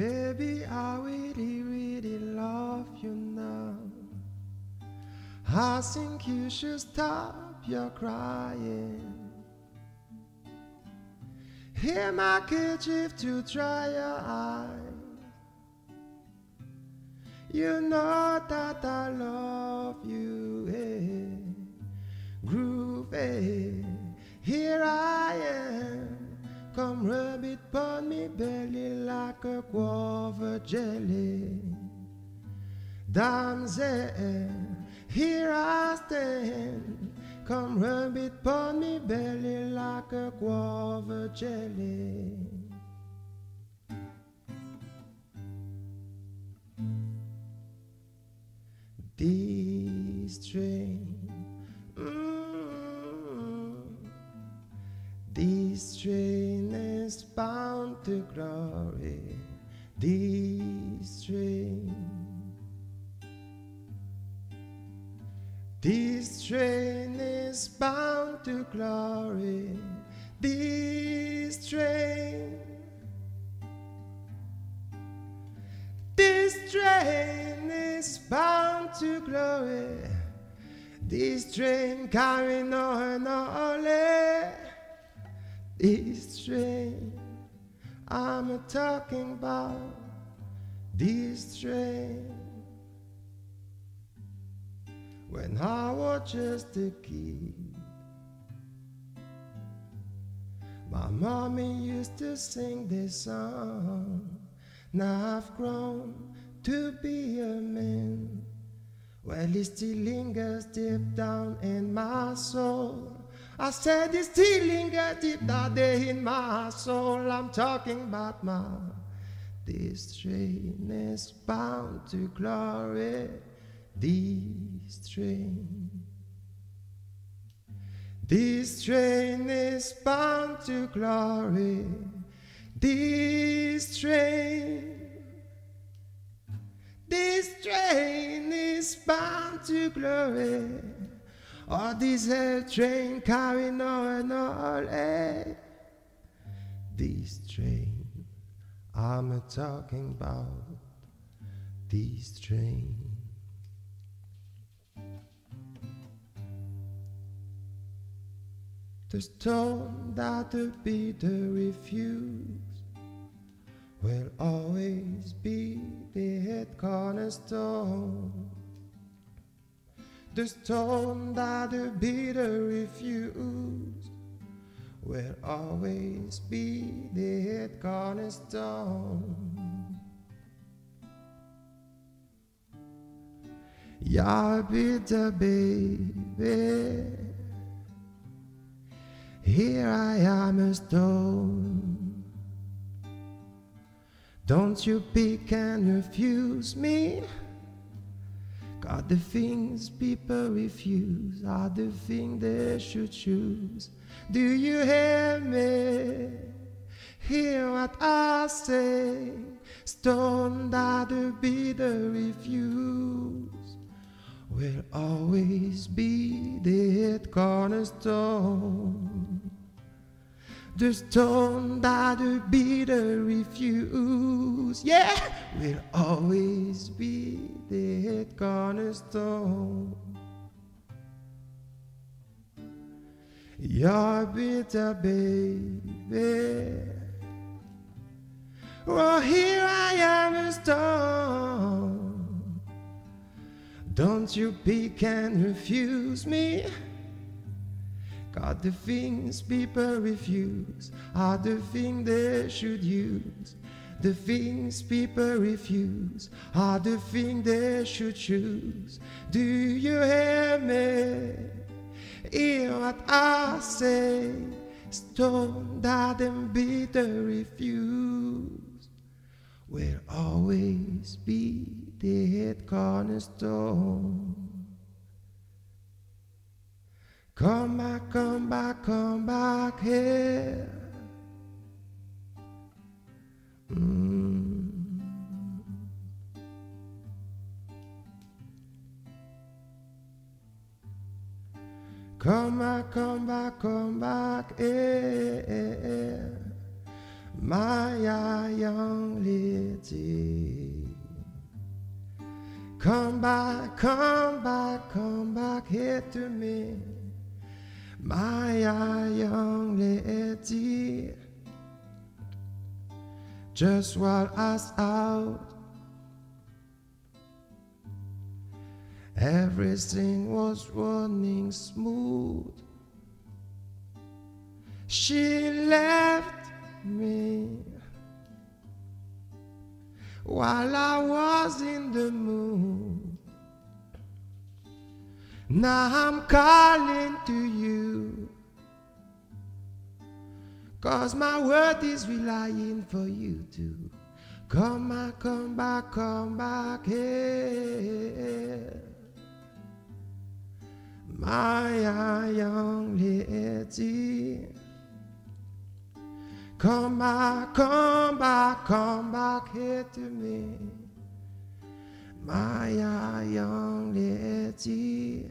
Baby, I really, really love you now. I think you should stop your crying. Here my kerchief to dry your eyes. You know that I love you, eh? Groove, eh? Here I am. Come rub it upon me belly like a guava jelly. Damsel, here I stand. Come rub it upon me belly like a guava jelly. This train, this train is bound to glory. This train. This train is bound to glory. This train. This train is bound to glory. This train carry no ole. This train I'm talking about. This train. When I was just a kid, my mommy used to sing this song. Now I've grown to be a man. Well, it still lingers deep down in my soul. I said it still lingers deep down there in my soul. I'm talking about my. This train is bound to glory. This train is bound to glory. This train is bound to glory. Oh, this train carrying on all day. This train I'm talking about. This train. The storm that the bitter refuse will always be the head cornerstone. The storm that the bitter refuse will always be the head cornerstone. You're bitter, baby. Here I am a stone. Don't you pick and refuse me. God, the things people refuse are the things they should choose. Do you hear me? Hear what I say. Stone that the bitter refuse will always be the head cornerstone. The stone that the bitter refuse, yeah, will always be the head cornerstone. You're bitter, baby. Well, here I am a stone. Don't you pick and refuse me. God, the things people refuse are the things they should use. The things people refuse are the things they should choose. Do you hear me? Hear what I say. Stone that them bitter refuse will always be the head cornerstone. Come back here. Come back here. Maya, young lady, come back here to me. Maya, young lady, just while us out, everything was running smooth. She left me while I was in the mood. Now I'm calling to you, 'cause my word is relying for you to come back here. My young lady, come back here to me. My young lady,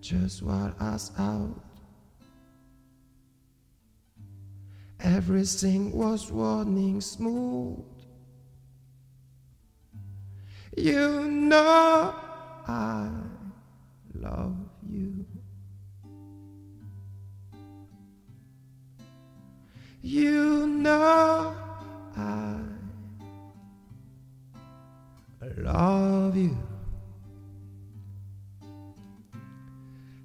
just while us out, everything was running smooth. You know I love you. You know I love you.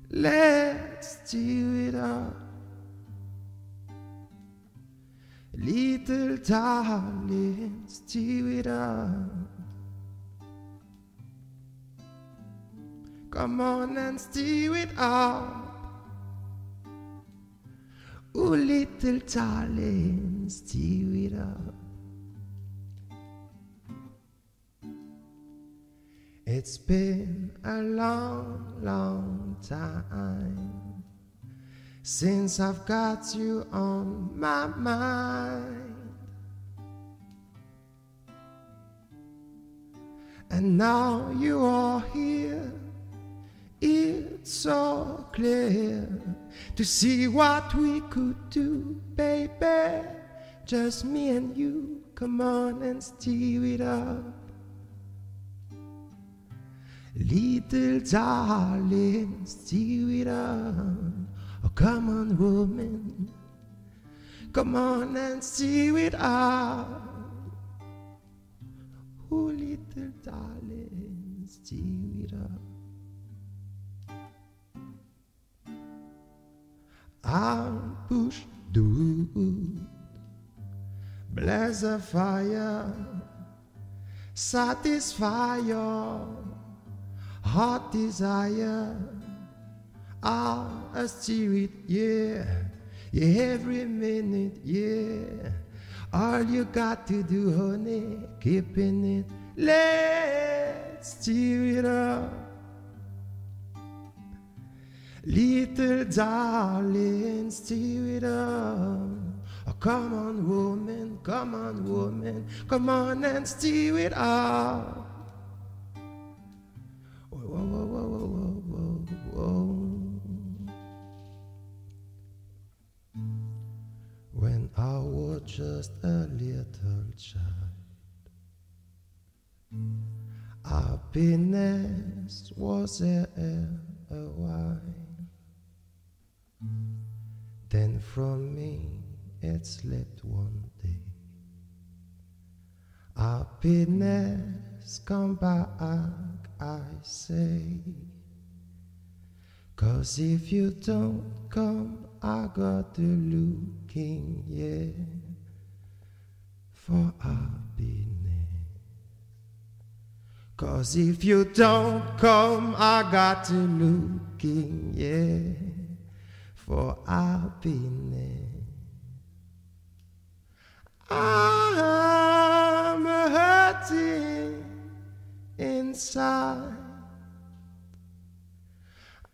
Let's do it up, little darling, let's do it up. Come on and steal it up. Ooh, little darling, steal it up. It's been a long, long time since I've got you on my mind. And now you are here. It's so clear to see what we could do, baby. Just me and you, come on and steal it up. Little darling, steal it up. Oh, come on, woman, come on and steal it up. Oh, little darling, steal it up. I'm push the wood, bless the fire, satisfy your hot desire. I steal it, yeah, yeah, every minute, yeah. All you got to do, honey, keeping it. Let's steal it up. Little darling, steal it up. Oh, come on, woman, come on, woman, come on and steal it up. Whoa, whoa, whoa, whoa, whoa, whoa, whoa. When I was just a little child, happiness was there a while. Then from me it slipped one day. Happiness, come back, I say. 'Cause if you don't come, I got to looking, yeah, for happiness. 'Cause if you don't come, I got to looking, yeah, for happiness. I'm hurting inside.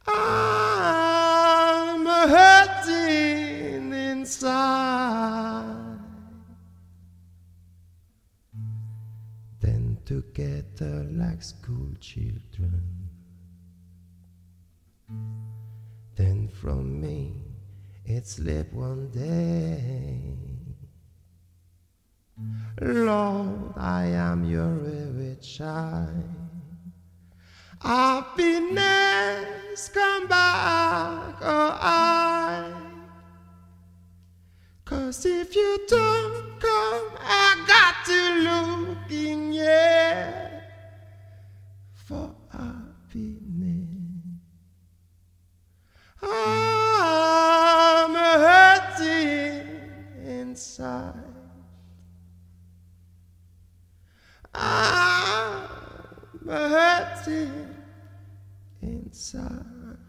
I'm hurting inside. Then together like school children, then from me it slipped one day. Lord, I am your weary child. Happiness, come back, oh I. 'Cause if you don't come, I got to look in yeah for happiness. I'm hurting inside. I'm hurting inside.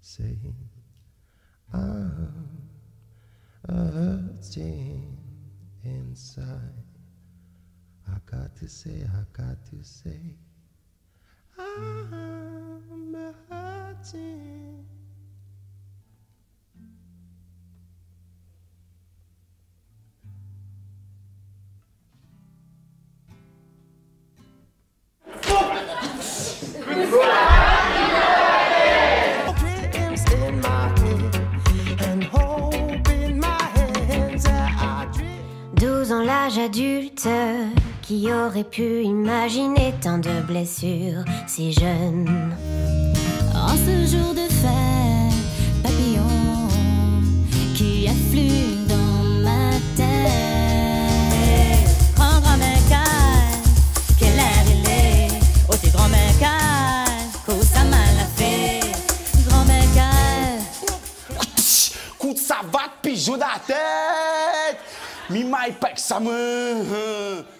Saying I'm hurting inside. I got to say, I got to say, I'm hurting. Adulte qui aurait pu imaginer tant de blessures si jeune. En ce jour de fête, papillon qui afflue dans ma tête. Prends Gran Mer Kal, quelle heure il est. Oh, t'es Gran Mer Kal, qu'où ça m'a la fait. Gran Mer Kal. Coup de savate, pigeon à la tête. Mi mai pec sa mă